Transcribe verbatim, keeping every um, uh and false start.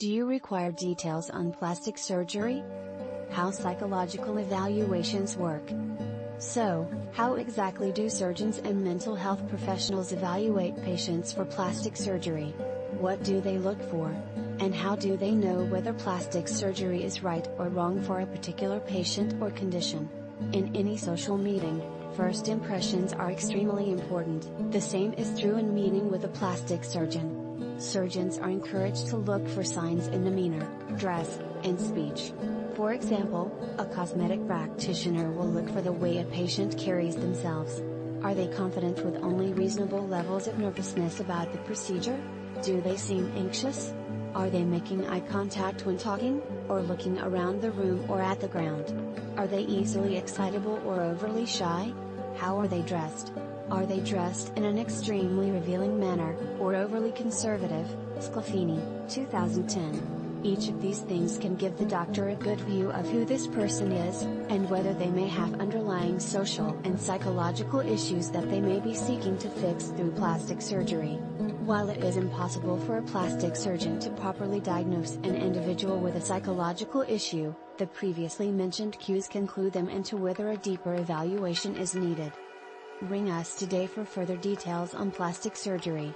Do you require details on plastic surgery? How psychological evaluations work? So, how exactly do surgeons and mental health professionals evaluate patients for plastic surgery? What do they look for? And how do they know whether plastic surgery is right or wrong for a particular patient or condition? In any social meeting, first impressions are extremely important. The same is true in meeting with a plastic surgeon. Surgeons are encouraged to look for signs in demeanor, dress, and speech. For example, a cosmetic practitioner will look for the way a patient carries themselves. Are they confident with only reasonable levels of nervousness about the procedure? Do they seem anxious? Are they making eye contact when talking, or looking around the room or at the ground? Are they easily excitable or overly shy? How are they dressed? Are they dressed in an extremely revealing manner, or overly conservative? Sclafini, two thousand ten. Each of these things can give the doctor a good view of who this person is, and whether they may have underlying social and psychological issues that they may be seeking to fix through plastic surgery. While it is impossible for a plastic surgeon to properly diagnose an individual with a psychological issue, the previously mentioned cues can clue them into whether a deeper evaluation is needed. Ring us today for further details on plastic surgery.